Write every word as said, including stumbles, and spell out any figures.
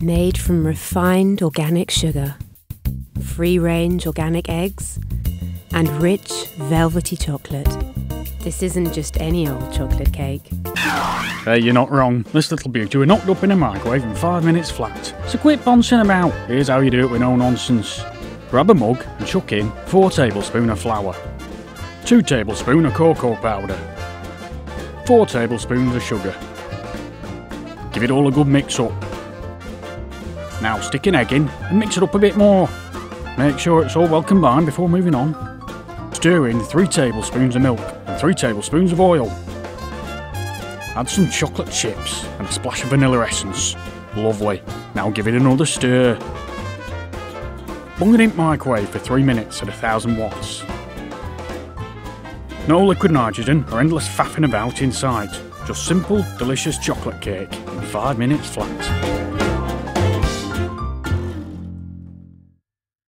Made from refined organic sugar, free-range organic eggs, and rich, velvety chocolate. This isn't just any old chocolate cake. Hey, you're not wrong. This little beauty was knocked up in a microwave in five minutes flat. So quit bouncing about. Here's how you do it with no nonsense. Grab a mug and chuck in four tablespoons of flour, two tablespoons of cocoa powder, four tablespoons of sugar. Give it all a good mix up. Now stick an egg in and mix it up a bit more. Make sure it's all well combined before moving on. Stir in three tablespoons of milk and three tablespoons of oil. Add some chocolate chips and a splash of vanilla essence. Lovely. Now give it another stir. Bung it in microwave for three minutes at one thousand watts. No liquid nitrogen or endless faffing about inside. Just simple, delicious chocolate cake in five minutes flat.